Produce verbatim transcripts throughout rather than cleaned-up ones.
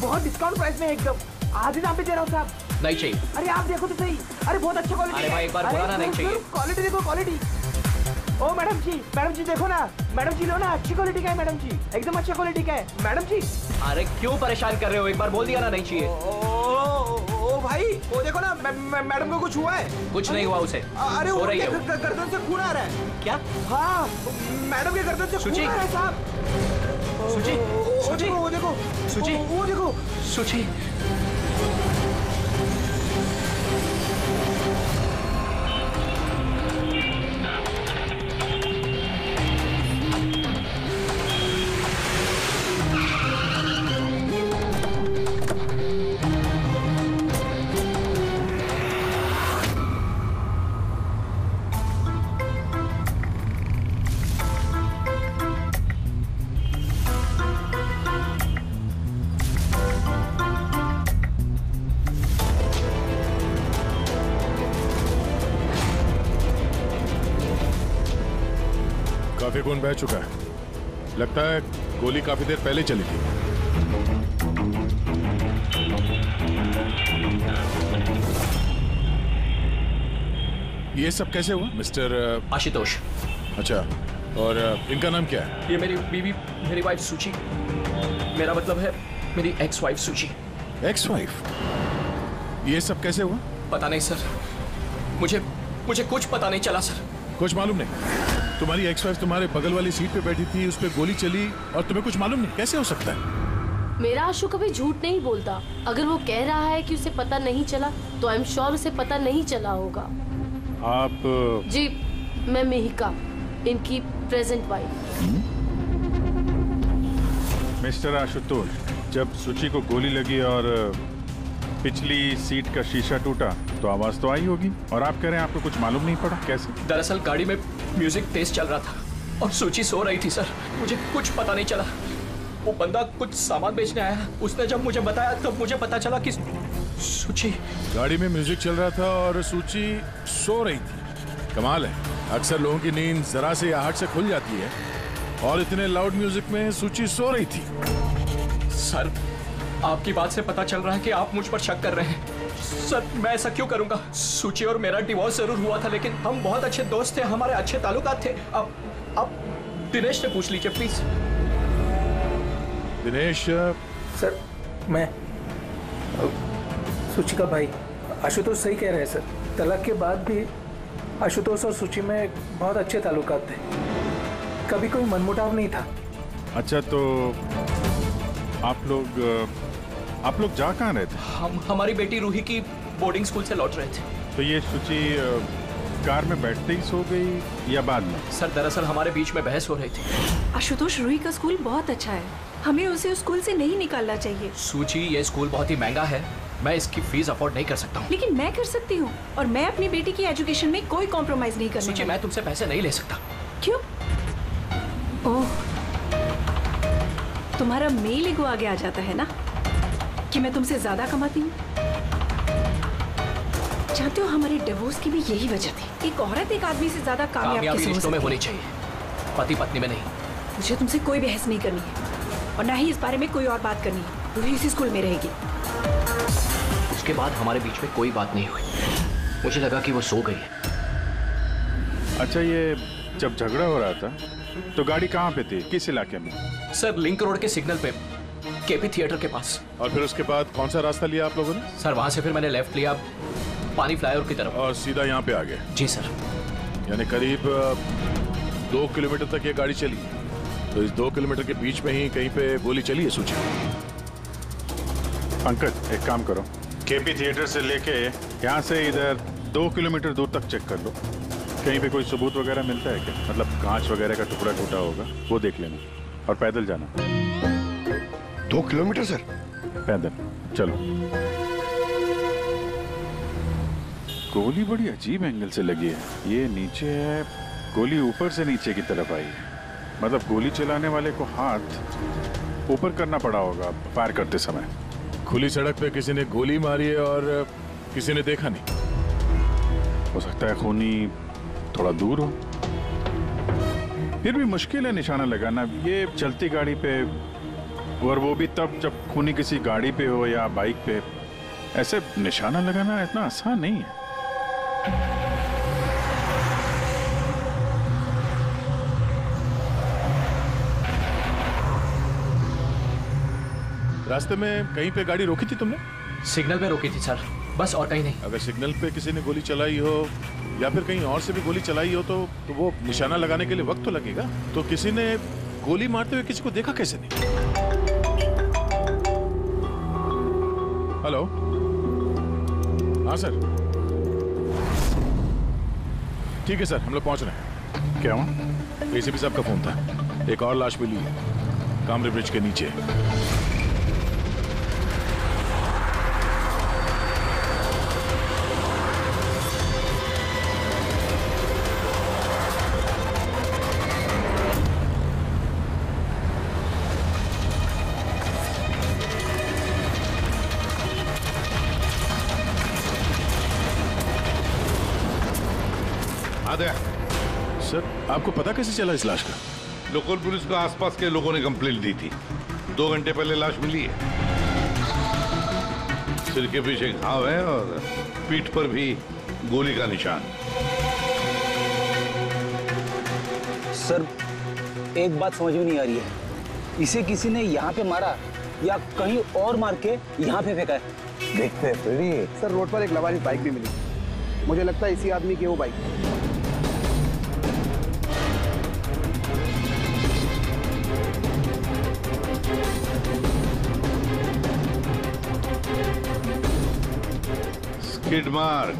बहुत discount price में एकदम आधे दाम पे दे रहा हूँ साहब। नहीं चाहिए। अरे आप देखो तो सही। अरे बहुत अच्छा क्वालिटी। अरे भाई एक बार बोला ना नहीं चाहिए। क्वालिटी देखो क्वालिटी। ओ मैडम जी, मैडम जी देखो ना, मैडम जी लो ना, अच्छी क्वालिटी का है मैडम जी, एकदम अच्छा क्वालिटी का है मैडम जी। अरे क्यों परेशान कर रहे हो, एक बार बोल दिया ना नहीं चाहिए। ओ भाई वो देखो ना मैडम को कुछ हुआ है। कुछ नहीं हुआ उसे। अरे वो गर्दन से खून आ रहा है। क्या? हाँ मैडम के गर्दन से खून आ रहा है साहब। सुची, सुची, वो देखो, सुची, वो देखो, सुची। कौन बह चुका है, लगता है गोली काफी देर पहले चली थी। ये सब कैसे हुआ? मिस्टर आशुतोष। अच्छा, और इनका नाम क्या है? ये मेरी बीवी, मेरी वाइफ सुची, मेरा मतलब है मेरी ex wife Suchi. Ex wife? ये सब कैसे हुआ? पता नहीं सर, मुझे मुझे कुछ पता नहीं चला सर। कुछ मालूम नहीं? तुम्हारी एक्स वाइफ तुम्हारे बगल वाली सीट पे बैठी थी, उस पे गोली चली और तुम्हें कुछ मालूम नहीं? कैसे हो सकता है? मेरा आशु कभी झूठ नहीं बोलता। अगर वो कह रहा है कि उसे पता नहीं चला तो आई एम श्योर उसे पता नहीं चला होगा। आप? जी मैं मेहिका, इनकी प्रेजेंट वाइफ। मिस्टर आशुतोष, जब सुची को गोली लगी और पिछली सीट का शीशा टूटा तो आवाज तो आई होगी, और आप कह रहे हैं आपको कुछ मालूम नहीं पड़ा? कैसे? दरअसल गाड़ी में म्यूजिक तेज चल रहा था और सुची सो रही थी सर, मुझे कुछ पता नहीं चला। वो बंदा कुछ सामान बेचने आया, उसने जब मुझे बताया तब तो मुझे पता चला कि सुची। गाड़ी में म्यूजिक चल रहा था और सुची सो रही थी। कमाल है, अक्सर लोगों की नींद जरा से आहट से खुल जाती है और इतने लाउड म्यूजिक में सुची सो रही थी। सर आपकी बात से पता चल रहा है कि आप मुझ पर शक कर रहे हैं। सर मैं ऐसा क्यों करूंगा? सुची और मेरा डिवोर्स जरूर हुआ था, लेकिन हम बहुत अच्छे दोस्त थे, हमारे अच्छे ताल्लुकात थे। अब अब दिनेश से पूछ लीजिए प्लीज। दिनेश? सर मैं सुची का भाई। आशुतोष सही कह रहे हैं सर, तलाक के बाद भी आशुतोष और सुची में बहुत अच्छे ताल्लुकात थे, कभी कोई मनमुटाव नहीं था। अच्छा, तो आप लोग आप लोग जा कहाँ रहे थे? हम हमारी बेटी रूही की बोर्डिंग स्कूल से लौट रहे थे। तो ये सुची कार में बैठते ही सो गई या बाद में? सर दरअसल हमारे बीच में बहस हो रही थी। आशुतोष, रूही का स्कूल बहुत अच्छा है, हमें उसे उस स्कूल से नहीं निकालना चाहिए। सुची, ये स्कूल बहुत ही महंगा है, मैं इसकी फीस अफोर्ड नहीं कर सकता हूँ। लेकिन मैं कर सकती हूँ, और मैं अपनी बेटी की एजुकेशन में कोई कॉम्प्रोमाइज नहीं कर सकती। मैं तुमसे पैसे नहीं ले सकता। क्यों? ओह, तुम्हारा मेल ईगो आगे आ जाता है ना कि मैं तुमसे ज्यादा कमाती हूँ। जानते हो हमारे डिवोर्स की भी यही वजह थी, एक औरत एक आदमी से ज्यादा कामयाब रिश्तों में होनी चाहिए, पति पत्नी में नहीं। मुझे तुमसे कोई बहस नहीं करनी है और ना ही इस बारे में कोई और बात करनी है। रूही इसी स्कूल में रहेगी। उसके बाद हमारे बीच में कोई बात नहीं हुई, मुझे लगा कि वो सो गई है। अच्छा, ये जब झगड़ा हो रहा था तो गाड़ी कहाँ पे थी, किस इलाके में? सर लिंक रोड के सिग्नल पे, केपी थिएटर के पास। और फिर उसके बाद कौन सा रास्ता लिया आप लोगों ने? सर वहाँ से फिर मैंने लेफ्ट लिया, पानी फ्लाईओवर की तरफ, और सीधा यहाँ पे आ गए। जी सर। यानी करीब दो किलोमीटर तक ये गाड़ी चली, तो इस दो किलोमीटर के बीच में ही कहीं पे गोली चली है सुची। अंकल एक काम करो, केपी थिएटर से लेके यहाँ से इधर दो किलोमीटर दूर तक चेक कर लो, कहीं पे कोई सबूत वगैरह मिलता है क्या? मतलब कांच वगैरह का टुकड़ा टूटा होगा, वो देख लेना, और पैदल जाना। दो किलोमीटर सर पैदल चलो। गोली बड़ी अजीब एंगल से लगी है, ये नीचे है, गोली ऊपर से नीचे की तरफ आई है, मतलब गोली चलाने वाले को हाथ ऊपर करना पड़ा होगा फायर करते समय। खुली सड़क पे किसी ने गोली मारी है और किसी ने देखा नहीं। हो सकता है खूनी थोड़ा दूर हो, फिर भी मुश्किल है निशाना लगाना ये चलती गाड़ी पे, और वो भी तब जब खूनी किसी गाड़ी पे हो या बाइक पे। ऐसे निशाना लगाना इतना आसान नहीं है। रास्ते में कहीं पे गाड़ी रोकी थी तुमने? सिग्नल पे रोकी थी सर, बस और कहीं नहीं। अगर सिग्नल पे किसी ने गोली चलाई हो या फिर कहीं और से भी गोली चलाई हो तो, तो वो निशाना लगाने के लिए वक्त तो लगेगा। तो किसी ने गोली मारते हुए किसी को देखा कैसे नहीं? हेलो, हाँ सर, ठीक है सर, हम लोग पहुंच रहे हैं। क्या हुआ? एसीपी साहब का फोन था, एक और लाश मिली है कामरे ब्रिज के नीचे। आपको पता कैसे चला इस लाश का? लोकल पुलिस को आसपास के लोगों ने कंप्लेंट दी थी। दो घंटे पहले लाश मिली है, सिर के पीछे घाव है और पीठ पर भी गोली का निशान। सर एक बात समझ में नहीं आ रही है, इसे किसी ने यहाँ पे मारा या कहीं और मार के यहाँ पे फेंका है? देखते हैं फ्रेडी। सर रोड पर एक लवारिस बाइक भी मिली, मुझे लगता है इसी आदमी की वो बाइक। मार्क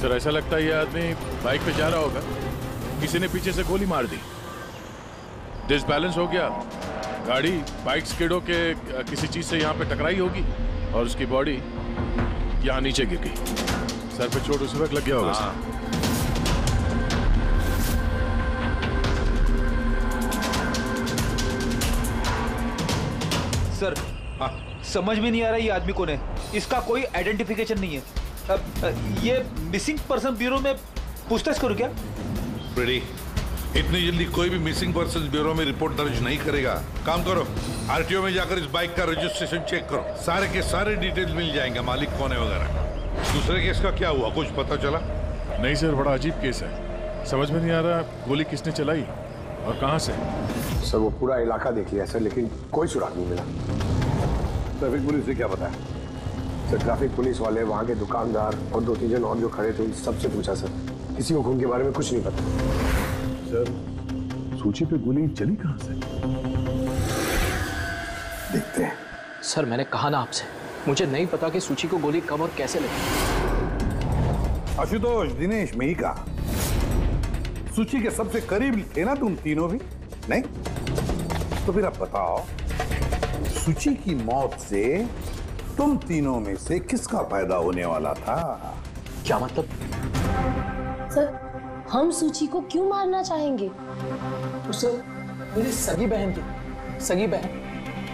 सर, ऐसा लगता है ये आदमी बाइक पे जा रहा होगा, किसी ने पीछे से गोली मार दी, डिसबैलेंस हो गया, गाड़ी बाइक स्किडो के किसी चीज से यहाँ पे टकराई होगी और उसकी बॉडी यहाँ नीचे गिर गई। सर पे चोट उसी वक्त लग गया होगा। हाँ। सर हाँ। समझ में नहीं आ रहा ये आदमी कौन है, इसका कोई आइडेंटिफिकेशन नहीं है। अब ये मिसिंग पर्सन ब्यूरो में पूछताछ करूं क्या? फ्रेडी, इतनी जल्दी कोई भी मिसिंग पर्सन ब्यूरो में रिपोर्ट दर्ज नहीं करेगा। काम करो, आरटीओ में जाकर इस बाइक का रजिस्ट्रेशन चेक करो, सारे के सारे डिटेल्स मिल जाएंगे, मालिक कौन है वगैरह। दूसरे केस का क्या हुआ, कुछ पता चला? नहीं सर, बड़ा अजीब केस है, समझ में नहीं आ रहा गोली किसने चलाई और कहाँ से। सर वो पूरा इलाका देख लिया सर, लेकिन कोई सुराग नहीं मिला। ट्रैफिक पुलिस ने क्या बताया? सर ट्रैफिक पुलिस वाले, वहाँ के दुकानदार और दो तीन जन और जो खड़े थे उन सबसे पूछा सर, किसी को खून के बारे में कुछ नहीं पता। सर सूची पे गोली चली कहाँ से? देखते हैं सर। मैंने कहा ना आपसे, मुझे नहीं पता कि सूची को गोली कब और कैसे लगी। आशुतोष, दिनेश, मैं ही कहा, सूची के सबसे करीब थे ना तुम तीनों भी? नहीं तो फिर आप बताओ, सूची की मौत से तुम तीनों में से किसका फायदा होने वाला था? क्या मतलब? सर हम सूची को क्यों मारना चाहेंगे? उसे मेरी सगी बहन थी, सगी बहन।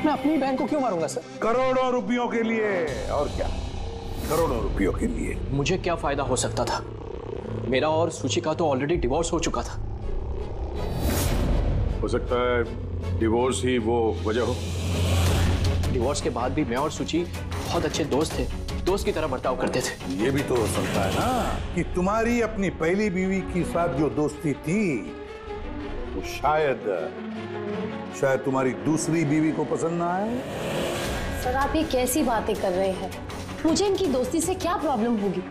मैं अपनी बहन को क्यों मारूंगा सर? करोड़ों रुपयों के लिए। और क्या? करोड़ों रुपयों के लिए मुझे क्या फायदा हो सकता था? मेरा और सूची का तो ऑलरेडी डिवोर्स हो चुका था। हो सकता है डिवोर्स ही वो वजह हो। डिवोर्स के बाद भी मैं और सूची बहुत अच्छे दोस्त थे, दोस्त की तरह बर्ताव करते थे। ये भी तो हो सकता है ना कि तुम्हारी अपनी पहली बीवी के साथ जो दोस्ती थी वो शायद शायद तुम्हारी दूसरी बीवी को पसंद ना आए। सर आप ये कैसी बातें कर रहे हैं? मुझे इनकी दोस्ती से क्या प्रॉब्लम होगी?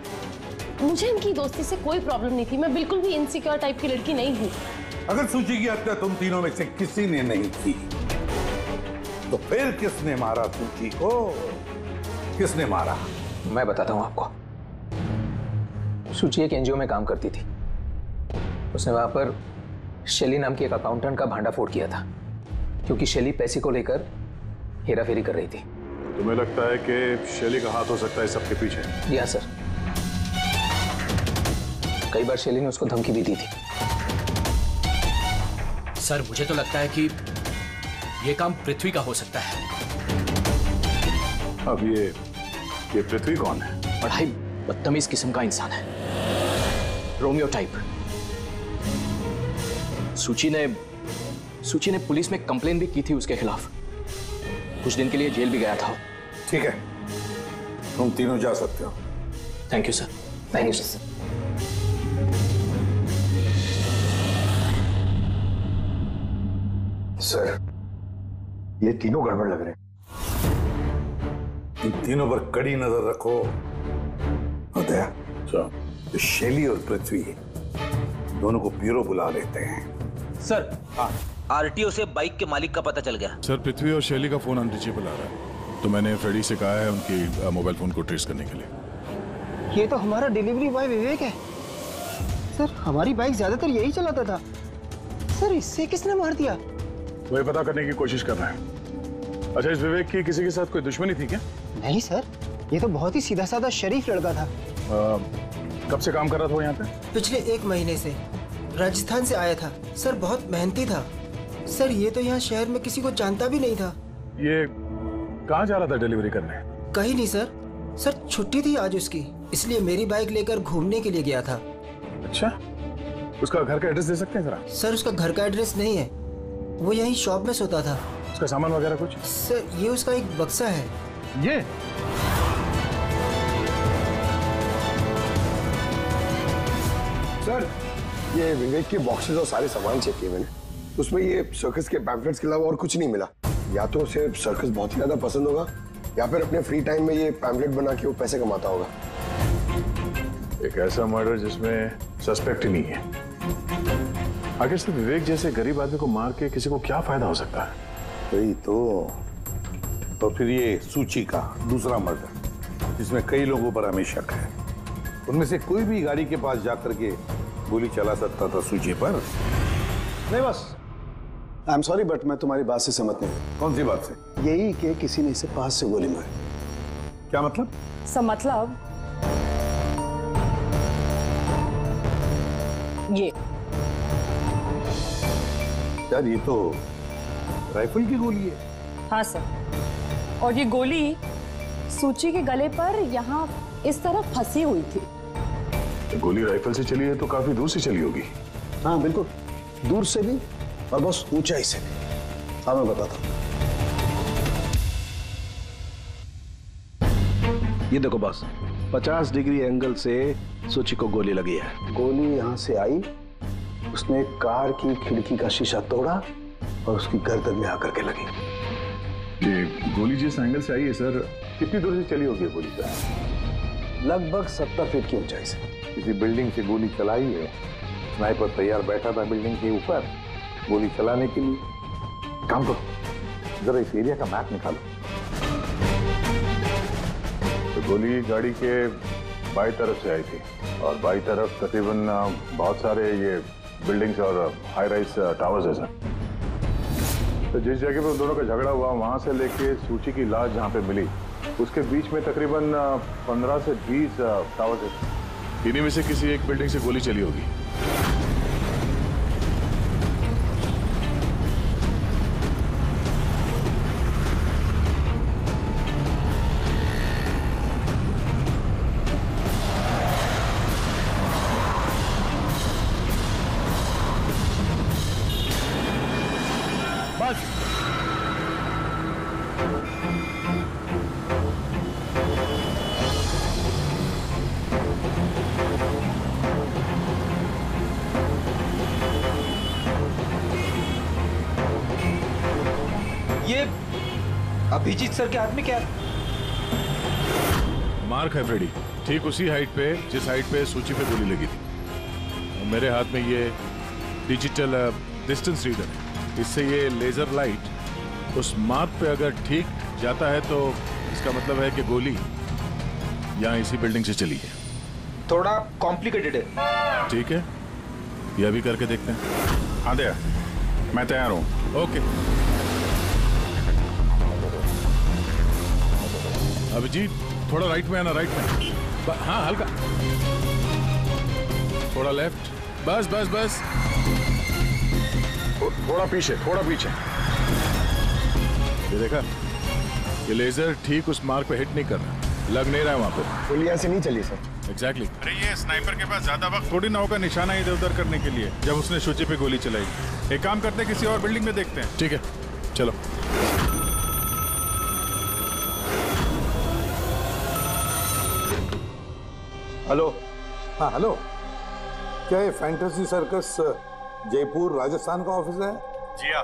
मुझे इनकी दोस्ती से कोई प्रॉब्लम नहीं थी, मैं बिल्कुल भी इनसिक्योर टाइप की लड़की नहीं हूँ। अगर सूची की हत्या तुम तीनों में से किसी ने नहीं की तो फिर किसने मारा सूची को? किसने मारा? मैं बताता हूं आपको। सूची एक एनजीओ में काम करती थी, उसने वहां पर शेली नाम की एक अकाउंटेंट का भांडाफोड़ किया था, क्योंकि शेली पैसे को लेकर हेराफेरी कर रही थी। तुम्हें लगता है कि शैली का हाथ हो सकता है सबके पीछे? जी हाँ सर, कई बार शैली ने उसको धमकी भी दी थी। सर मुझे तो लगता है कि ये काम पृथ्वी का हो सकता है। अब ये ये पृथ्वी कौन है? पढ़ाई बदतमीज किस्म का इंसान है, रोमियो टाइप। सूची ने सूची ने पुलिस में कंप्लेन भी की थी उसके खिलाफ, कुछ दिन के लिए जेल भी गया था। ठीक है, तुम तीनों जा सकते हो। Thank you sir. Thank you sir. Sir ये तीनों गड़बड़ लग रहे हैं। इन तीनों पर कड़ी नजर रखो। दया सर, शैली और पृथ्वी दोनों को ब्यूरो बुला लेते हैं। सर हाँ, आरटीओ से बाइक के मालिक का पता चल गया। सर पृथ्वी और शैली का फोन अनरीचेबल आ रहा है, तो मैंने फ्रेडी से कहा है उनकी मोबाइल फोन को ट्रेस करने के लिए। ये तो हमारा डिलीवरी बॉय विवेक है सर, हमारी बाइक ज्यादातर यही चलाता था सर। इससे किसने मार दिया? वही पता करने की कोशिश कर रहा है। अच्छा, इस विवेक की किसी के साथ कोई दुश्मनी थी क्या? नहीं सर, ये तो बहुत ही सीधा साधा शरीफ लड़का था। आ, कब से काम कर रहा था वो यहाँ पे? पिछले एक महीने से, राजस्थान से आया था सर। बहुत मेहनती था सर, ये तो यहाँ शहर में किसी को जानता भी नहीं था। ये कहाँ जा रहा था डिलीवरी करने? कहीं नहीं सर, सर छुट्टी थी आज उसकी, इसलिए मेरी बाइक लेकर घूमने के लिए गया था। अच्छा, उसका घर का एड्रेस दे सकते हैं जरा? सर उसका घर का एड्रेस नहीं है, वो यही शॉप में सोता था। उसका सामान वगैरह कुछ? सर ये उसका एक बक्सा है। ये सर ये विवेक के बॉक्सेस और सारे सामान चेक किए मैंने, उसमें ये सर्कस के पैम्फलेट्स के अलावा और कुछ नहीं मिला। या तो उसे सर्कस बहुत ही ज्यादा पसंद होगा, या फिर अपने फ्री टाइम में ये पैम्फलेट बना के वो पैसे कमाता होगा। एक ऐसा मर्डर जिसमें सस्पेक्ट ही नहीं है। आखिर तो विवेक जैसे गरीब आदमी को मार के किसी को क्या फायदा हो सकता है? वही तो तो फिर ये सूची का दूसरा मर्डर जिसमें कई लोगों पर हमें शक है, उनमें से कोई भी गाड़ी के पास जाकर के गोली चला सकता था सूची पर। नहीं बस, आई एम सॉरी बट मैं तुम्हारी बात से सहमत नहीं। कौन सी बात से? यही कि किसी ने इसे पास से गोली मारी। क्या मतलब? सब मतलब ये यार ये तो राइफल की गोली है। हाँ सर, और ये गोली सूची के गले पर यहाँ इस तरफ फंसी हुई थी। गोली राइफल से चली है तो काफी दूर से चली होगी। हाँ बिल्कुल, दूर से भी और बस ऊंचाई से भी। हाँ मैं बताता हूँ। ये देखो बस पचास डिग्री एंगल से सूची को गोली लगी है। गोली यहाँ से आई, उसने कार की खिड़की का शीशा तोड़ा और उसकी गर्दन में आकर के लगी। ये गोली जिस एंगल से आई है सर, कितनी दूर से चली होगी गोली सर? लगभग सत्तर फीट की ऊंचाई से। किसी बिल्डिंग से गोली चलाई है, स्नाइपर तैयार बैठा था बिल्डिंग के ऊपर गोली चलाने के लिए। काम करो जरा इस एरिया का मैप निकालो। तो गोली गाड़ी के बाई तरफ से आई थी और बाई तरफ तकरीबन बहुत सारे ये बिल्डिंग्स और हाई राइज टावर्स है सर। तो जिस जगह पर दोनों का झगड़ा हुआ वहाँ से लेके सूची की लाश जहाँ पे मिली उसके बीच में तकरीबन पंद्रह से बीस टावर्स है। इन्हीं में से किसी एक बिल्डिंग से गोली चली होगी। अभिजीत सर के हाथ में क्या मार्क है फ्रेडी? ठीक उसी हाइट पे जिस हाइट पे सूची पे गोली लगी थी। मेरे हाथ में ये डिजिटल डिस्टेंस रीडर है, इससे ये लेजर लाइट उस मार्क पे अगर ठीक जाता है तो इसका मतलब है कि गोली यहाँ इसी बिल्डिंग से चली है। थोड़ा कॉम्प्लिकेटेड है। ठीक है, यह अभी करके देखते हैं। हाँ दया, मैं तैयार हूँ। ओके अभिजीत थोड़ा राइट में आना, राइट में, हाँ हल्का, थोड़ा लेफ्ट, बस बस बस, थो, थोड़ा पीछे, थोड़ा पीछे। ये देखा, ये लेजर ठीक उस मार्क पे हिट नहीं कर रहा, लग नहीं रहा है वहाँ पे। गोलियां से नहीं चली सर। एग्जैक्टली। अरे ये स्नाइपर के पास ज्यादा वक्त थोड़ी ना होगा निशाना इधर उधर करने के लिए, जब उसने शुचि पे गोली चलाई। एक काम करते हैं, किसी और बिल्डिंग में देखते हैं। ठीक है, चलो। हेलो। हाँ हेलो, क्या ये फैंटेसी सर्कस जयपुर राजस्थान का ऑफिस है? जी हाँ,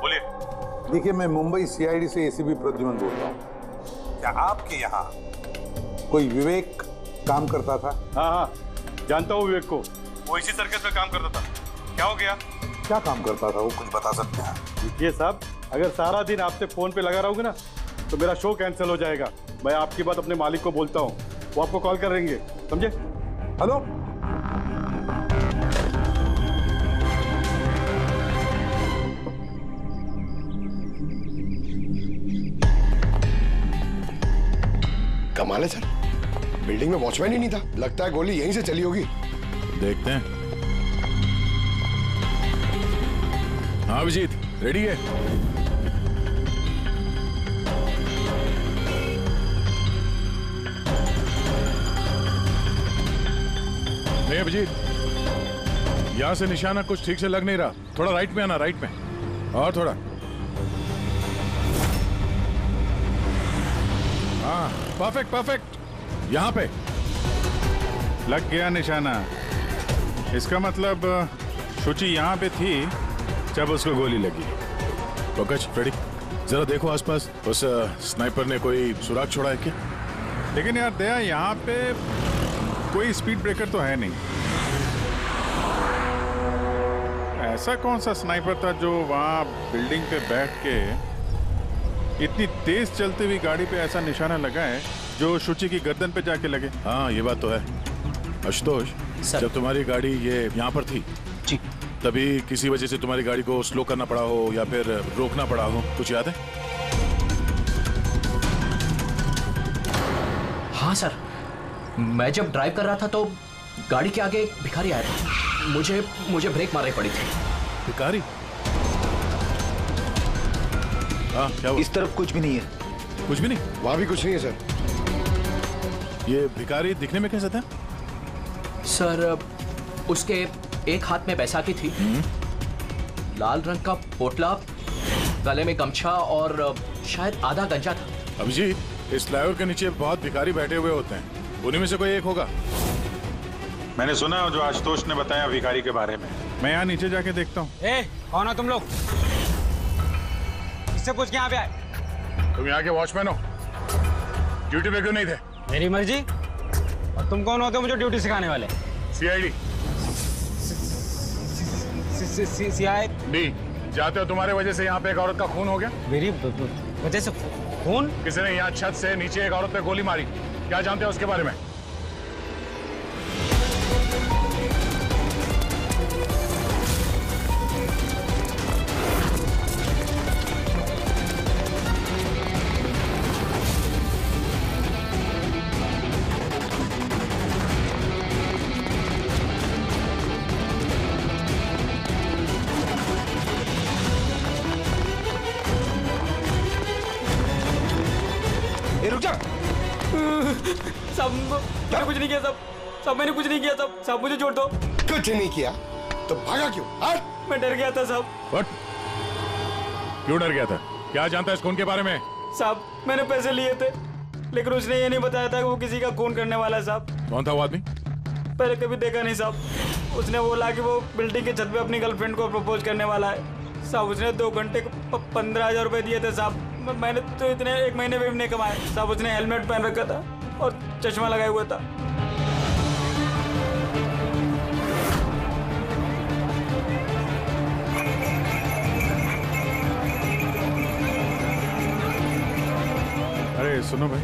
बोलिए। देखिए, मैं मुंबई सीआईडी से एसीबी प्रद्युमन बोल रहा हूँ। क्या आपके यहाँ कोई विवेक काम करता था? हाँ हाँ, जानता हूँ विवेक को, वो इसी सर्कस में काम करता था। क्या हो गया? क्या काम करता था वो, कुछ बता सकते हैं? देखिए साहब, अगर सारा दिन आपसे फ़ोन पर लगा रहोगे ना तो मेरा शो कैंसिल हो जाएगा। मैं आपकी बात अपने मालिक को बोलता हूँ, वो आपको कॉल कर रहेंगे, समझे? हेलो, कमाल है सर, बिल्डिंग में वॉचमैन ही नहीं था। लगता है गोली यहीं से चली होगी। देखते हैं। हाँ अभिजीत, रेडी है? नहीं अभिजीत, यहाँ से निशाना कुछ ठीक से लग नहीं रहा, थोड़ा राइट में आना, राइट में, और थोड़ा, हाँ परफेक्ट परफेक्ट, यहाँ पे लग गया निशाना। इसका मतलब शुचि यहाँ पे थी जब उसको गोली लगी। पंकज, फ्रेडी, जरा देखो आसपास, उस स्नाइपर ने कोई सुराग छोड़ा है क्या? लेकिन यार दया, यहाँ पे कोई स्पीड ब्रेकर तो है नहीं। ऐसा कौन सा स्नाइपर था जो वहाँ बिल्डिंग पे बैठ के इतनी तेज चलती हुई गाड़ी पे ऐसा निशाना लगाए जो शुचि की गर्दन पे जाके लगे? हाँ ये बात तो है। आशुतोष, जब तुम्हारी गाड़ी ये यहाँ पर थी जी, तभी किसी वजह से तुम्हारी गाड़ी को स्लो करना पड़ा हो या फिर रोकना पड़ा हो, कुछ याद है? हाँ सर, मैं जब ड्राइव कर रहा था तो गाड़ी के आगे एक भिखारी आया था, मुझे मुझे ब्रेक मारनी पड़ी थी। भिखारी? हाँ क्या हुआ? इस तरफ कुछ भी नहीं है। कुछ भी नहीं? वहाँ भी कुछ नहीं है सर। ये भिखारी दिखने में कैसा था? सर, उसके एक हाथ में बैसाखी थी, लाल रंग का पोटला, गले में गमछा और शायद आधा गंजा था। अभिजीत, इस फ्लाईओवर के नीचे बहुत भिखारी बैठे हुए होते हैं, उन्हीं में से कोई एक होगा। मैंने सुना जो आशुतोष ने बताया भिखारी के बारे में। मैं यहाँ नीचे जाके देखता हूँ। ए, कौन हो तुम लोग? इससे पूछ के यहाँ पे आए? तुम यहाँ के वॉचमैन हो, ड्यूटी पे क्यों नहीं थे? मेरी मर्जी। और तुम कौन होते हो मुझे ड्यूटी सिखाने वाले? सीआईडी। सीआईडी जाते हो, तुम्हारे वजह से यहाँ पे एक औरत का खून हो गया। मेरी वजह से खून? किसी ने यहाँ छत से नीचे एक औरत पे गोली मारी, क्या जानते हैं उसके बारे में? मैंने कुछ नहीं किया साहब, साहब मुझे छोड़ दो। कुछ नहीं किया तो भागा क्यों? हाँ? मैं डर गया था साहब। What? क्यों डर गया था? क्या जानता है इस खून के बारे में? साहब मैंने पैसे लिए थे, लेकिन उसने ये नहीं बताया था कि वो किसी का खून करने वाला है साहब। कौन था वो आदमी? पहले कभी देखा नहीं साहब। उसने बोला कि वो बिल्डिंग के छत पे अपनी गर्लफ्रेंड को प्रपोज करने वाला है साहब। उसने दो घंटे पंद्रह हजार रुपए दिए थे साहब, मैंने तो इतने एक महीने भी नहीं कमाए साहब। उसने हेलमेट पहन रखा था और चश्मा लगाया हुआ था। सुनो भाई,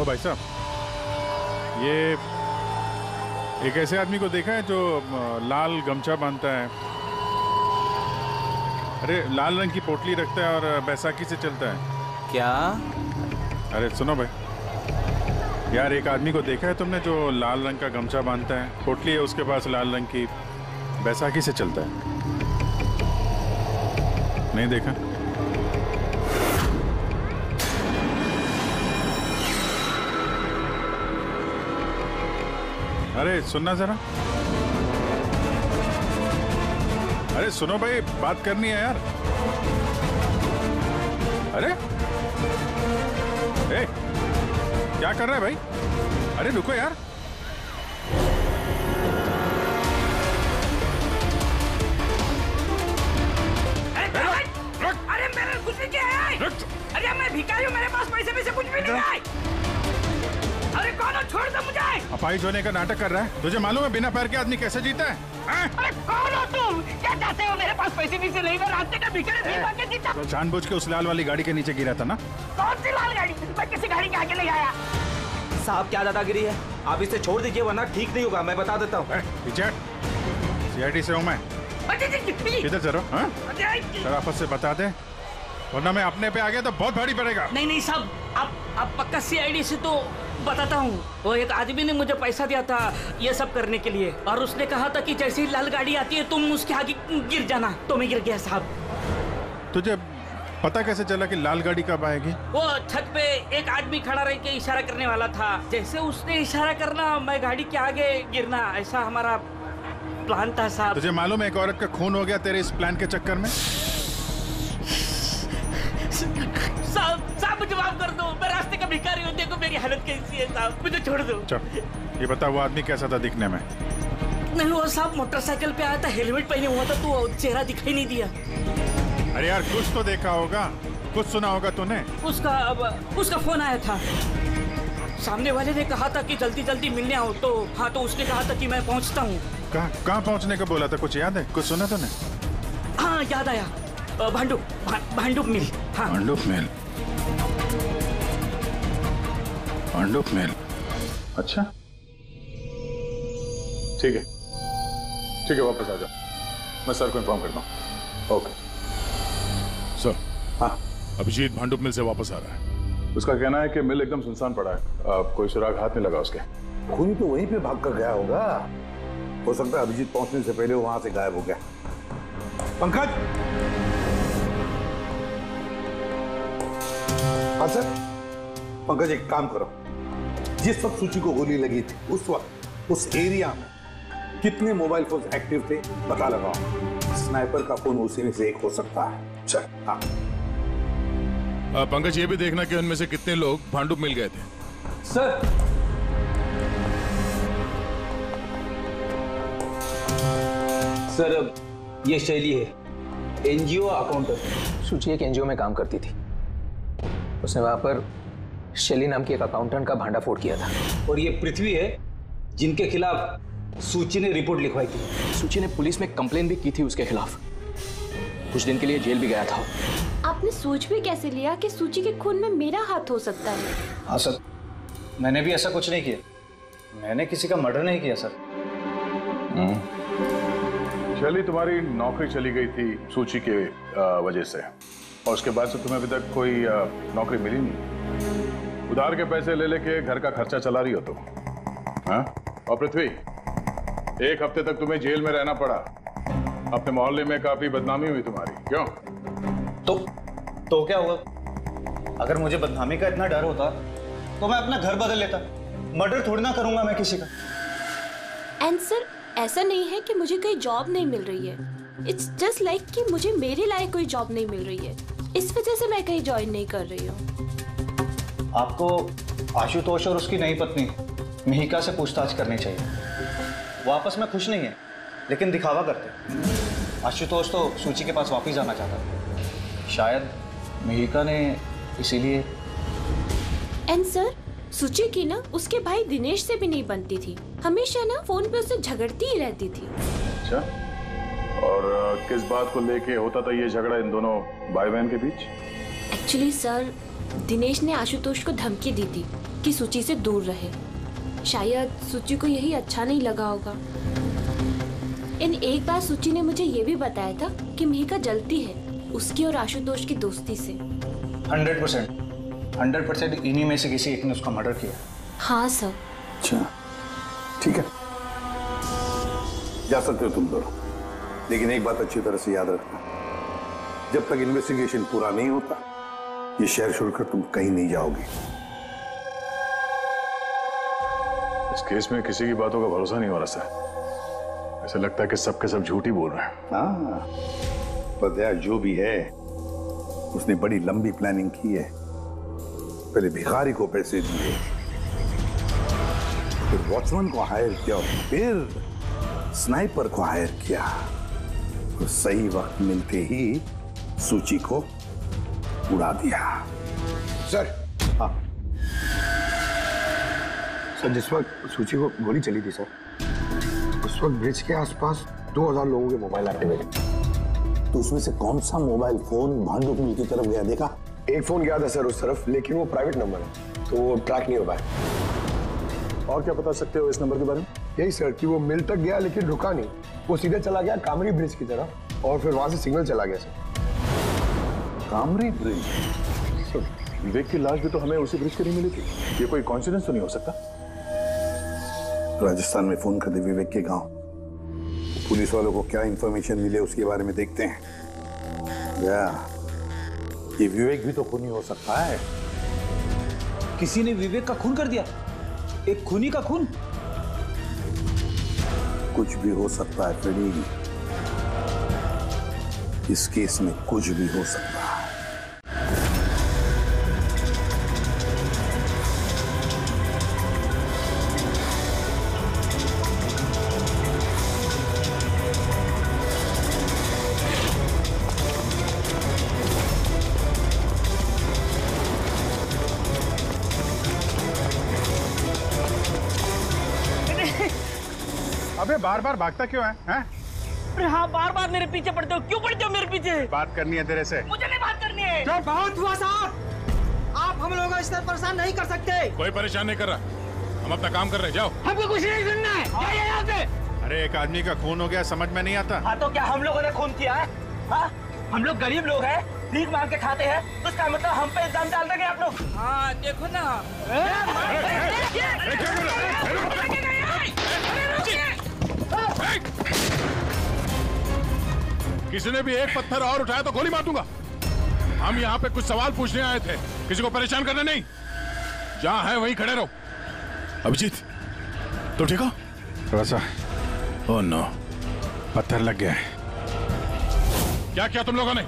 ओ भाई साहब, ये एक ऐसे आदमी को देखा है जो लाल गमछा बांधता है, अरे लाल रंग की पोटली रखता है और बैसाखी से चलता है? क्या अरे सुनो भाई यार, एक आदमी को देखा है तुमने जो लाल रंग का गमछा बांधता है, पोटली है उसके पास लाल रंग की, बैसाखी से चलता है, नहीं देखा? अरे सुनना जरा, अरे सुनो भाई, बात करनी है यार। अरे ए, क्या कर रहा है भाई? अरे रुको यार, अरे मेरे गुस्से क्या है? अरे मैं भिखारी हूँ, मेरे पास पैसे में से कुछ भी नहीं है। अरे कौन हो, छोड़ दो मुझे। अपाहिज होने का नाटक कर रहा है, तुझे मालूम है बिना पैर के आदमी कैसे जीता है? है? अरे कौन हो तुम, क्या चाहते हो? मेरे पास पैसे नहीं से नहीं, मैं रास्ते का भिखारी भीख के जीता। तो जानबूझ के उस लाल वाली गाड़ी के नीचे गिरा था ना? कौन सी लाल गाड़ी? मैं किसी गाड़ी के आगे नहीं आया। साहब क्या दादागिरी है, आप इसे छोड़ दीजिए वरना ठीक नहीं होगा, मैं बता देता हूँ। सीआईडी से हूँ मैं, किधर जरा से बता दे वरना मैं अपने पे आ गया तो बहुत भारी पड़ेगा। नहीं नहीं साहब, आप आप पक्का सीआईडी से तो बताता हूँ। वो एक आदमी ने मुझे पैसा दिया था ये सब करने के लिए, और उसने कहा था कि जैसे ही लाल गाड़ी आती है तुम उसके आगे गिर जाना, तो मैं गिर गया साहब। तुझे पता कैसे चला कि लाल गाड़ी कब आएगी? वो छत पे एक आदमी खड़ा रह के इशारा करने वाला था, जैसे उसने इशारा करना मैं गाड़ी के आगे गिरना, ऐसा हमारा प्लान था साहब। तुझे मालूम है एक औरत का खून हो गया तेरे इस प्लान के चक्कर में? साहब मुझे माफ कर दो, मैं रास्ते का भिखारी हूँ, देखो मेरी हालत कैसी है साहब, मुझे छोड़ दो। चल ये बता वो आदमी कैसा था दिखने में? नहीं वो साहब मोटरसाइकिल पे आया था, हेलमेट पहने हुआ था, तो चेहरा दिखाई नहीं दिया। अरे यार कुछ तो देखा होगा, कुछ सुना होगा तूने। उसका उसका फोन आया था, सामने वाले ने कहा था कि जल्दी जल्दी मिलने आओ, तो हाँ तो उसने कहा था कि मैं पहुँचता हूँ। कहाँ पहुँचने का बोला था, कुछ याद है, कुछ सुना तूने? हाँ याद आया, भांडूप भांडूप मिल। हाँ भांडूप मिल, भांडूप मिल, अच्छा ठीक है ठीक है, वापस आ जाओ, मैं सर को इन्फॉर्म करता हूँ। Okay sir. हाँ अभिजीत भांडूप मिल से वापस आ रहा है, उसका कहना है कि मिल एकदम सुनसान पड़ा है, आप कोई चिराग हाथ नहीं लगा उसके। खूनी तो वहीं पे भाग कर गया होगा, हो सकता है अभिजीत पहुंचने से पहले वहां से गायब हो गया। पंकज सर, पंकज एक काम करो, जिस वक्त सूची को गोली लगी थी उस वक्त उस एरिया में कितने मोबाइल फोन एक्टिव थे पता लगाओ, स्नाइपर का फोन उसी में से एक हो सकता है। चल हाँ पंकज ये भी देखना कि उनमें से कितने लोग भांडूप मिल गए थे। सर सर अब ये शैली है एनजीओ अकाउंटेंट, सूची एक एनजीओ में काम करती थी, उसने वहां पर शैली नाम की एक अकाउंटेंट का भांडाफोड़ किया था, और ये पृथ्वी है जिनके खिलाफ सूची ने रिपोर्ट लिखवाई थी। सूची ने पुलिस में कंप्लेन भी की थी उसके खिलाफ, कुछ दिन के लिए जेल भी गया था। आपने सोच भी कैसे लिया कि सूची के खून में मेरा हाथ हो सकता है? हाँ सर, मैंने भी ऐसा कुछ नहीं किया, मैंने किसी का मर्डर नहीं किया सर। शैली तुम्हारी नौकरी चली गई थी सूची के वजह से, और उसके बाद से तुम्हें अभी तक कोई नौकरी मिली नहीं, उधार के पैसे ले लेके घर का खर्चा चला रही हो तुम। हाँ और पृथ्वी एक हफ्ते तक तुम्हें जेल में रहना पड़ा, अपने मोहल्ले में काफी बदनामी हुई तुम्हारी, क्यों? तो तो क्या हुआ, अगर मुझे बदनामी का इतना डर होता तो मैं अपना घर बदल लेता, मर्डर थोड़ी ना करूंगा मैं किसी का। एंड सर ऐसा नहीं है कि मुझे कोई जॉब नहीं मिल रही है, इट्स जस्ट लाइक कि मुझे मेरे लायक कोई जॉब नहीं मिल रही है, इस वजह से मैं कहीं ज्वाइन नहीं कर रही हूँ। आपको आशुतोष और उसकी नई पत्नी मिहिका से पूछताछ करनी चाहिए, वो आपस में खुश नहीं है लेकिन दिखावा करते। आशुतोष तो सूची के पास वापस जाना चाहता था, शायद मिहिका ने इसीलिए। एंड सर सूची की ना उसके भाई दिनेश से भी नहीं बनती थी, हमेशा ना फोन पे उससे झगड़ती ही रहती थी। अच्छा और किस बात को लेके होता था ये झगड़ा इन दोनों भाई बहन के बीच? एक्चुअली सर दिनेश ने आशुतोष को धमकी दी थी कि सूची से दूर रहे, शायद सूची को यही अच्छा नहीं लगा होगा। इन एक बार सूची ने मुझे ये भी बताया था कि मिहिका जलती है उसकी और आशुतोष की दोस्ती से। हंड्रेड परसेंट हंड्रेड परसेंट इन्हीं में से किसी एक ने उसका मर्डर किया। हाँ सर। अच्छा ठीक है, जा सकते हो तुम दोनों, लेकिन एक बात अच्छी तरह से याद रखना, जब तक इन्वेस्टिगेशन पूरा नहीं होता ये शहर छोड़कर तुम कहीं नहीं जाओगे। इस केस में किसी की बातों का भरोसा नहीं हो रहा सर, ऐसा लगता है कि सब के सब झूठ ही बोल रहे हैं। हाँ पर यार जो भी है उसने बड़ी लंबी प्लानिंग की है, पहले भिखारी को पैसे दिए, फिर वॉचमैन को हायर किया, फिर स्नाइपर को हायर किया, तो सही वक्त मिलते ही सूची को उड़ा दिया। सर हाँ सर, जिस वक्त सूची को गोली चली थी सर, उस वक्त ब्रिज के आसपास दो हज़ार लोगों के मोबाइल एक्टिव थे, तो उसमें से कौन सा मोबाइल फोन भांडुप मिल की तरफ गया देखा? एक फोन गया था सर उस तरफ, लेकिन वो प्राइवेट नंबर है तो वो ट्रैक नहीं हो पाया। और क्या बता सकते हो इस नंबर के बारे में? यही सर कि वो मिल तक गया लेकिन रुका नहीं, वो सीधा चला गया कामरी ब्रिज की तरफ और फिर वहां से सिग्नल चला गया sir. Kamri bridge? Sir Vivek की लाश भी तो हमें उसी ब्रिज के नहीं मिली थी, ये कोई कॉन्सिडेंस तो नहीं हो सकता? राजस्थान में फोन कर दे विवेक के गांव, पुलिस वालों को क्या इंफॉर्मेशन मिले उसके बारे में देखते हैं। या ये विवेक भी तो खूनी हो सकता है, किसी ने विवेक का खून कर दिया, एक खूनी का खून। कुछ भी हो सकता है फ्रेडी, इस केस में कुछ भी हो सकता है। अबे बार बार भागता क्यों है, है? अरे हाँ बार बार मेरे पीछे पड़ते हो, क्यों पड़ते हो मेरे पीछे? बात करनी है तेरे से। मुझे नहीं बात करनी है। तो बहुत हुआ साहब, आप हम लोगों को इस तरह परेशान नहीं कर सकते। कोई परेशान नहीं कर रहा, हम अपना काम कर रहे हैं, जाओ। हमको कुछ नहीं सुनना है, जाइए यहाँ से। अरे एक आदमी का खून हो गया, समझ में नहीं आता। हाँ तो क्या हम लोगों ने खून किया है? हाँ हम लोग गरीब लोग है, भीख मांग के खाते हैं, उसका मतलब हम पे इल्जाम डाल देंगे आप लोग। हाँ देखो ना किसी ने भी एक पत्थर और उठाया तो गोली मार दूंगा। हम यहाँ पे कुछ सवाल पूछने आए थे, किसी को परेशान करना नहीं, जहाँ है वहीं खड़े रहो। अभिजीत तो ठीक हो? थोड़ा सा। ओह नो, पत्थर लग गया है। क्या किया तुम लोगों ने?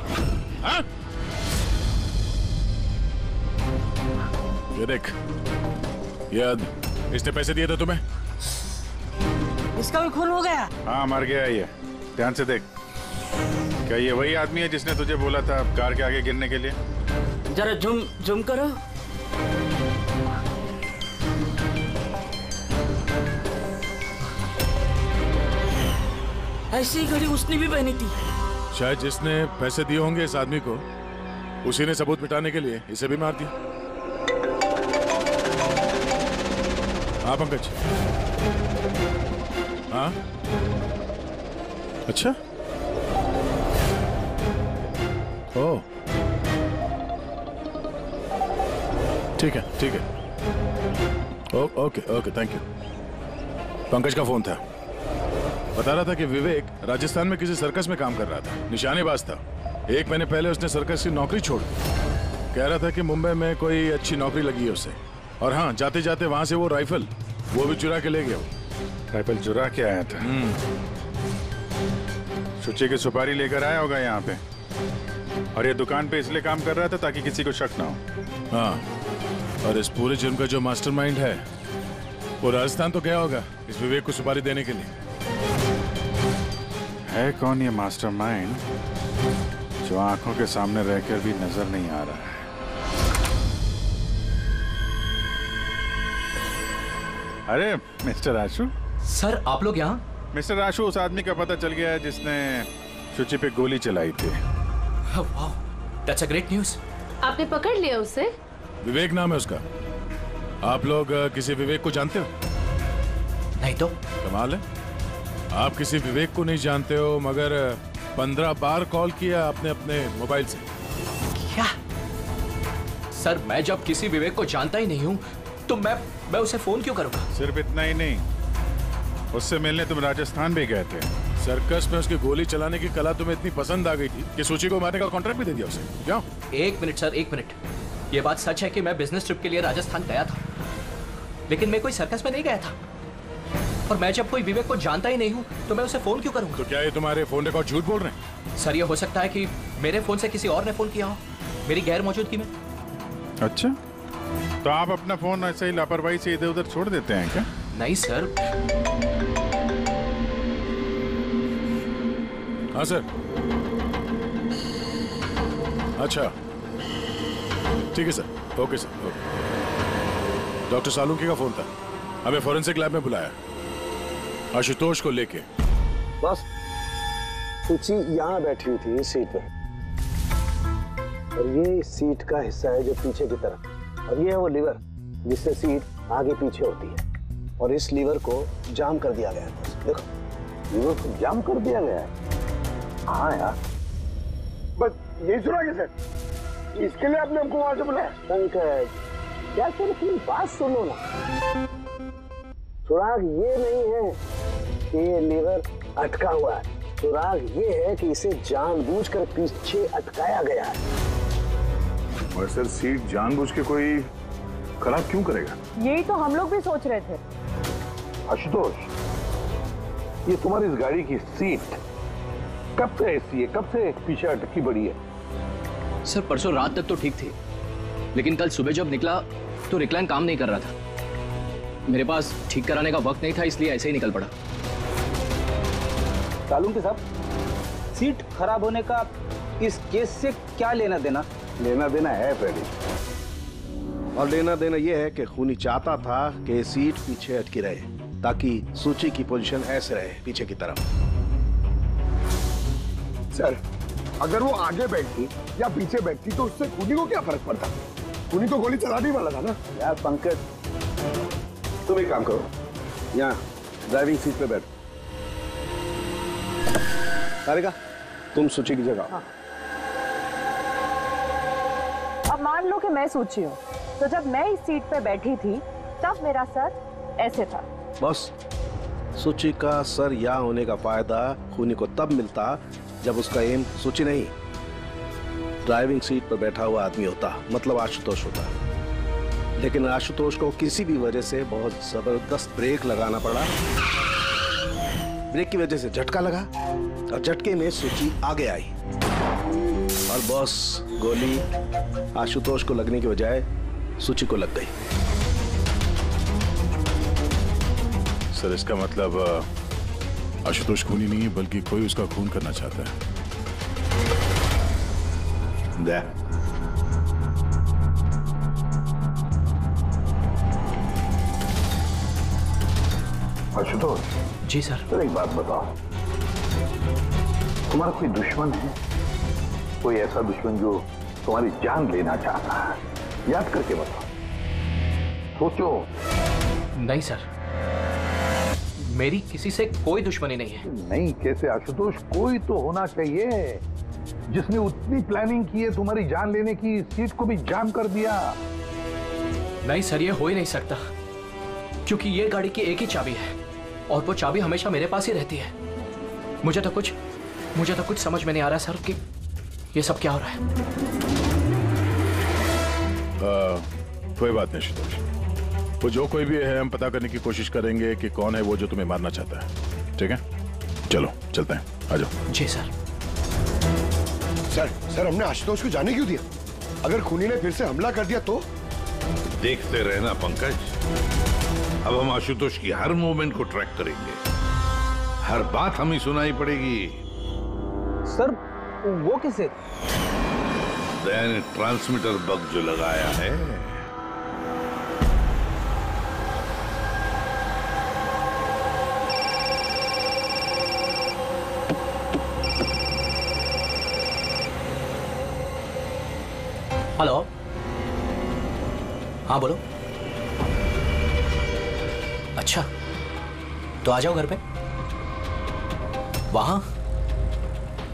हाँ? ये देख, याद इसने पैसे दिए थे तुम्हें, इसका भी खून हो गया। हाँ मर गया ये, ध्यान से देख। क्या ये वही आदमी है जिसने तुझे बोला था कार के आगे गिरने के लिए? जरा झुम झुम करो। ऐसी ही घड़ी उसने भी पहनी थी। शायद जिसने पैसे दिए होंगे इस आदमी को, उसी ने सबूत मिटाने के लिए इसे भी मार दिया। हाँ पंकज, हाँ अच्छा ओ ठीक है ठीक है oh, okay okay thank you. Pankaj का फोन था, बता रहा था कि विवेक राजस्थान में किसी सर्कस में काम कर रहा था, निशानेबाज था। एक महीने पहले उसने सर्कस की नौकरी छोड़ दी, कह रहा था कि मुंबई में कोई अच्छी नौकरी लगी है उसे। और हाँ जाते जाते वहाँ से वो राइफल वो भी चुरा के ले गया। राइफल चुरा के आया था? सोचे कि सुपारी लेकर आया होगा यहाँ पे, और ये दुकान पे इसलिए काम कर रहा था ताकि किसी को शक ना हो। हाँ और इस पूरे जुर्म का जो मास्टरमाइंड है वो राजस्थान तो गया होगा इस विवेक को सुपारी देने के लिए। है कौन ये मास्टरमाइंड जो आंखों के सामने रहकर भी नजर नहीं आ रहा है? अरे मिस्टर आशु। सर आप लोग यहाँ? मिस्टर आशु, उस आदमी का पता चल गया है जिसने शुचि पे गोली चलाई थी। वाह, दैट्स अ ग्रेट न्यूज़। आपने पकड़ लिया उसे? विवेक नाम है उसका। आप लोग किसी विवेक को जानते हो? नहीं तो? कमाल है, आप किसी विवेक को नहीं जानते हो मगर पंद्रह बार कॉल किया आपने अपने मोबाइल से। क्या सर, मैं जब किसी विवेक को जानता ही नहीं हूँ तो मैं मैं उसे फोन क्यों करूँगा? सिर्फ इतना ही नहीं, उससे मिलने तुम राजस्थान भी गए थे। सर्कस में उसकी गोली चलाने की कला तुम्हें इतनी पसंद आ गई थी कि सूची को मारने का कॉन्ट्रैक्ट भी दे दिया उसे, क्यों? एक मिनट सर, एक मिनट। ये बात सच है कि मैं बिजनेस ट्रिप के लिए राजस्थान गया था, लेकिन मैं कोई सर्कस में नहीं गया था। और मैं जब कोई विवेक को जानता ही नहीं हूँ तो मैं उसे फोन क्यों करूँगा? तो क्या ये तुम्हारे फोन रिकॉर्ड झूठ बोल रहे हैं? सर, ये हो सकता है कि मेरे फोन से किसी और ने फोन किया हो, मेरी गैर मौजूदगी में। अच्छा, तो आप अपना फोन ऐसे ही लापरवाही से इधर उधर छोड़ देते हैं क्या? नहीं सर। हाँ सर, अच्छा ठीक है sir, okay sir, okay. Doctor Salunkhe का फोन था, हमें फॉरेंसिक लैब में बुलाया, आशुतोष को लेके। बस सूची यहाँ बैठी हुई थी सीट पे, और ये सीट का हिस्सा है जो पीछे की तरफ, और ये है वो लीवर जिससे सीट आगे पीछे होती है, और इस लीवर को जाम कर दिया गया है। देखो, लीवर को जाम कर दिया गया है। हाँ यार, बस यही सुना कि सर इसके लिए आपने हमको वहां से बुलाया? शंकर क्या सर, अपनी बात सुनो ना। सुराग ये नहीं है कि ये लीवर अटका हुआ है, सुराग ये है कि इसे जानबूझकर पीछे अटकाया गया है। और सर, सीट जानबूझ के कोई खराब क्यों करेगा? यही तो हम लोग भी सोच रहे थे। आशुतोष, ये तुम्हारी इस गाड़ी की सीट कब से ऐसी है, कब से पीछे अटकी पड़ी है? सर, परसों रात तक तो ठीक थी, लेकिन कल सुबह जब निकला तो रिक्लाइन काम नहीं कर रहा था। मेरे पास ठीक कराने का वक्त नहीं था, इसलिए ऐसे ही निकल पड़ा। सालुंकी साहब, सीट खराब होने का इस केस से क्या लेना देना? लेना देना है फ्रेडी, और लेना देना यह है कि खूनी चाहता था कि सीट पीछे अटकी रहे ताकि सूची की पोजीशन ऐसे रहे पीछे की तरफ। सर, अगर वो आगे बैठती या पीछे बैठती तो उससे खूनी को क्या फर्क पड़ता? खूनी तो गोली चलाने वाला था ना। यार पंकज, तुम एक काम करो, यहाँ ड्राइविंग सीट पे बैठो। तारिका, तुम सूची की जगह। हाँ। अब मान लो कि मैं सूची हूँ, तो जब मैं इस सीट पे बैठी थी तब मेरा सर ऐसे था। बस, सूची का सर यहाँ होने का फायदा खूनी को तब मिलता जब उसका एम सूची नहीं, ड्राइविंग सीट पर बैठा हुआ आदमी होता, मतलब आशुतोष होता। लेकिन आशुतोष को किसी भी वजह से बहुत जबरदस्त ब्रेक लगाना पड़ा, ब्रेक की वजह से झटका लगा और झटके में सूची आगे आई, और बॉस गोली आशुतोष को लगने के बजाय सूची को लग गई। सर, इसका मतलब आशुतोष खूनी नहीं है, बल्कि कोई उसका खून करना चाहता है। दे आशुतोष। जी सर। तो एक बात बताओ, तुम्हारा कोई दुश्मन है? कोई ऐसा दुश्मन जो तुम्हारी जान लेना चाहता है? याद करके बताओ, सोचो। नहीं सर, मेरी किसी से कोई दुश्मनी नहीं है। नहीं कैसे आशुतोष, कोई तो होना चाहिए जिसने उतनी प्लानिंग की है तुम्हारी जान लेने की, सीट को भी जाम कर दिया। नहीं सर, ये हो ही नहीं सकता, क्योंकि ये गाड़ी की एक ही चाबी है और वो चाबी हमेशा मेरे पास ही रहती है। मुझे तो कुछ मुझे तो कुछ समझ में नहीं आ रहा सर कि ये सब क्या हो रहा है। कोई बात नहीं आशुतोष, वो जो कोई भी है हम पता करने की कोशिश करेंगे कि कौन है वो जो तुम्हें मारना चाहता है। ठीक है, चलो चलते हैं, आ जाओ। जी सर। सर सर हमने आशुतोष को जाने क्यों दिया? अगर खूनी ने फिर से हमला कर दिया तो? देखते रहना पंकज, अब हम आशुतोष की हर मूवमेंट को ट्रैक करेंगे, हर बात हमें सुनाई पड़ेगी। सर, वो किसे? दयान ट्रांसमीटर बग जो लगाया है। हेलो, हाँ बोलो। अच्छा, तो आ जाओ घर पे। वहां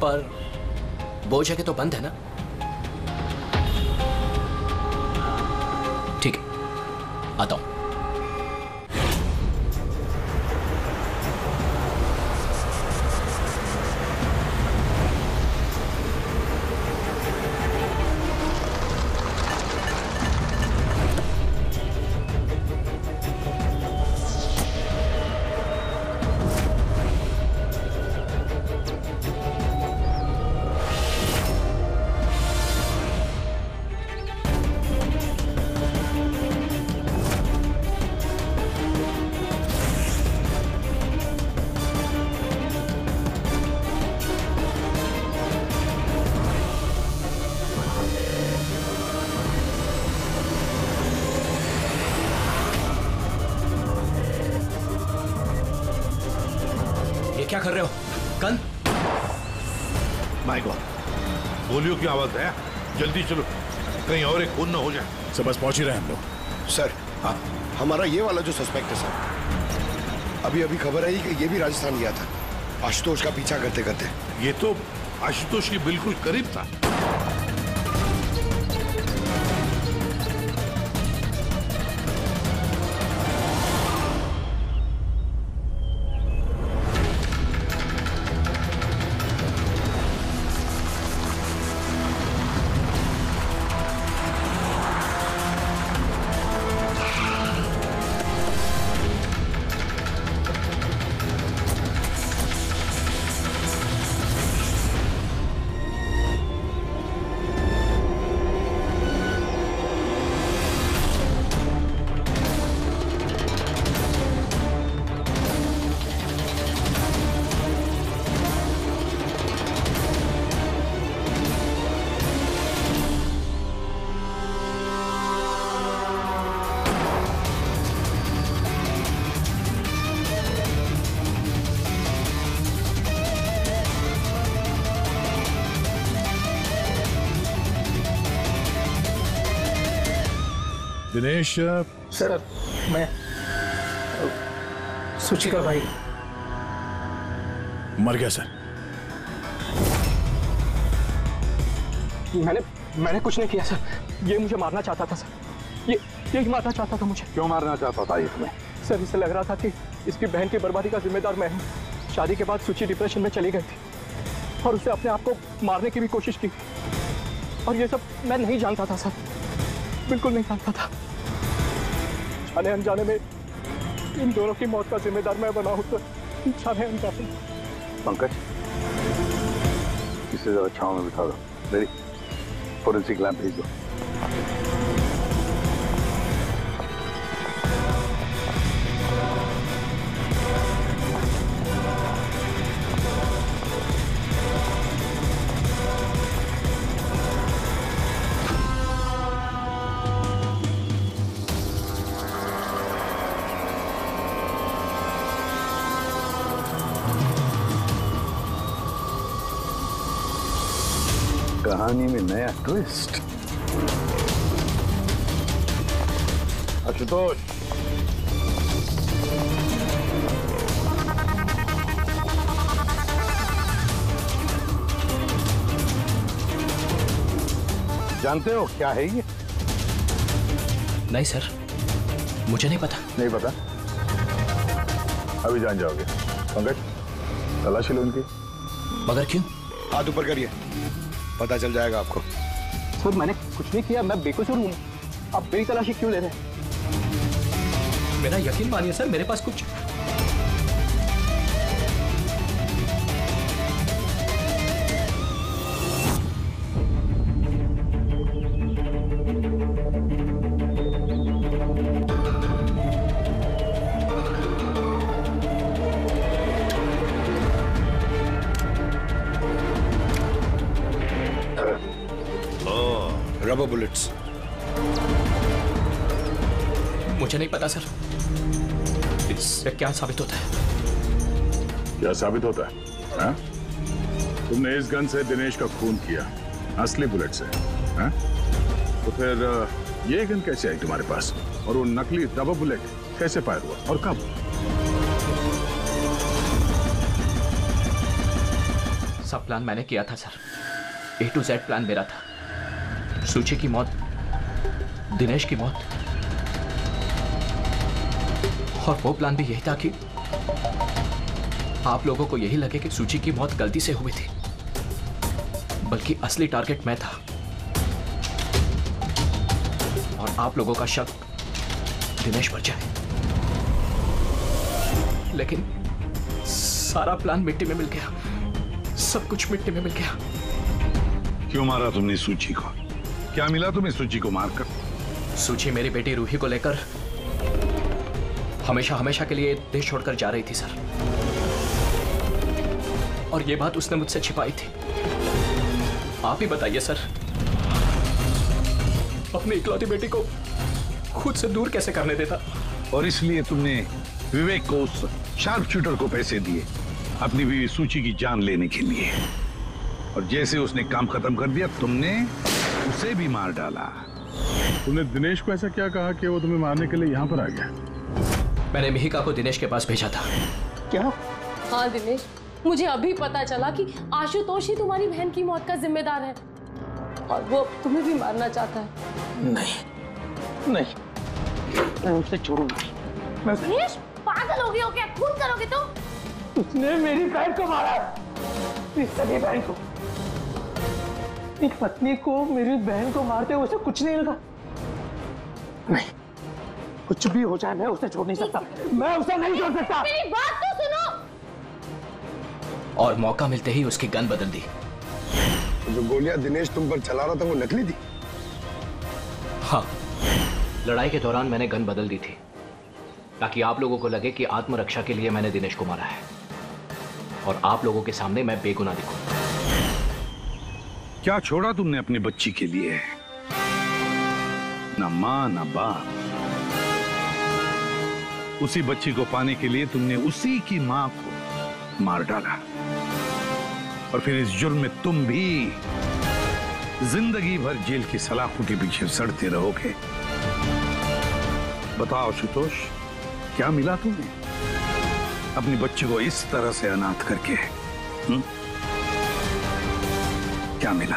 पर वो जगह तो बंद है ना? ठीक है, आता हूँ। क्या कर रहे हो कल? माय गॉड, गोलियों की आवाज है, जल्दी चलो, कहीं और एक खून न हो जाए। सर बस पहुंच ही रहे हम लोग। सर हाँ, हमारा ये वाला जो सस्पेक्ट है सर, अभी अभी खबर आई कि ये भी राजस्थान गया था आशुतोष का पीछा करते करते। ये तो आशुतोष के बिल्कुल करीब था। दिनेश सर, मैं सुची का भाई मर गया सर। मैंने मैंने कुछ नहीं किया सर, ये मुझे मारना चाहता था सर, ये ये मारना चाहता था मुझे। क्यों मारना चाहता था ये तुम्हें? सर इसे लग रहा था कि इसकी बहन की बर्बादी का जिम्मेदार मैं हूँ। शादी के बाद सुची डिप्रेशन में चली गई थी और उसने अपने आप को मारने की भी कोशिश की, और ये सब मैं नहीं जानता था सर, बिल्कुल नहीं जानता था। जाने अनजाने में इन दोनों की मौत का जिम्मेदार मैं बना हूं सर, जाने अनजाने। पंकज, इसे जरा छांव में बिठा दो, मेरी फोरेंसिक लैब भेज दो। कहानी में नया ट्विस्ट। आशुतोष, जानते हो क्या है ये? नहीं सर, मुझे नहीं पता। नहीं पता? अभी जान जाओगे। पंकज, तलाशी लो इनकी। मगर क्यों? हाथ ऊपर करिए, पता चल जाएगा आपको। सर मैंने कुछ नहीं किया, मैं बेकसूर हूँ, आप मेरी तलाशी क्यों ले रहे हैं? मेरा यकीन मानिए सर, मेरे पास कुछ रबर बुलेट्स। मुझे नहीं पता सर, इससे क्या साबित होता है? क्या साबित होता है? हा? तुमने इस गन से दिनेश का खून किया, असली बुलेट से, हा? तो फिर ये गन कैसे आई तुम्हारे पास, और वो नकली रबर बुलेट कैसे फायर हुआ और कब? सब प्लान मैंने किया था sir, A to Z plan मेरा था। सूची की मौत, दिनेश की मौत, और वो प्लान भी यही था कि आप लोगों को यही लगे कि सूची की मौत गलती से हुई थी, बल्कि असली टारगेट मैं था और आप लोगों का शक दिनेश पर जाए। लेकिन सारा प्लान मिट्टी में मिल गया, सब कुछ मिट्टी में मिल गया। क्यों मारा तुमने सूची को? क्या मिला तुम्हें सूची को मारकर? सूची मेरी बेटी रूही को लेकर हमेशा हमेशा के लिए देश छोड़कर जा रही थी सर, और ये बात उसने मुझसे छिपाई थी। आप ही बताइए सर, अपनी इकलौती बेटी को खुद से दूर कैसे करने देता? और इसलिए तुमने विवेक को, उस शार्पशूटर को पैसे दिए अपनी बीवी सूची की जान लेने के लिए, और जैसे उसने काम खत्म कर दिया तुमने उसे भी मार डाला। तुमने दिनेश को ऐसा क्या कहा कि वो तुम्हें मारने के लिए यहाँ पर आ गया? मैंने मिहिका को दिनेश के पास भेजा था। क्या? हाँ दिनेश, मुझे अभी पता चला कि आशुतोष ही तुम्हारी बहन की मौत का जिम्मेदार है और वो तुम्हें भी मारना चाहता है। नहीं नहीं, मैं उसे छोड़ूंगा। दिनेश पागल हो गए हो क्या? खून करोगे तुम? उसने मेरी बहन को मारा, इस सगी बहन को। एक पत्नी को मेरी बहन को मारते हुए उसे कुछ नहीं लगा। नहीं, कुछ भी हो जाए मैं उसे छोड़ नहीं सकता, मैं उसे नहीं छोड़ सकता। मेरी बात तो सुनो। और मौका मिलते ही उसकी गन बदल दी। जो गोलियां दिनेश तुम पर चला रहा था वो नकली थी? हाँ, लड़ाई के दौरान मैंने गन बदल दी थी ताकि आप लोगों को लगे कि आत्मरक्षा के लिए मैंने दिनेश को मारा है और आप लोगों के सामने मैं बेगुनाह दिखूं। क्या छोड़ा तुमने अपनी बच्ची के लिए? ना माँ ना बाप। उसी बच्ची को पाने के लिए तुमने उसी की माँ को मार डाला, और फिर इस जुर्म में तुम भी जिंदगी भर जेल की सलाखों के पीछे सड़ते रहोगे। बताओ आशुतोष, क्या मिला तुम्हें अपनी बच्ची को इस तरह से अनाथ करके? हुँ? क्या मिला?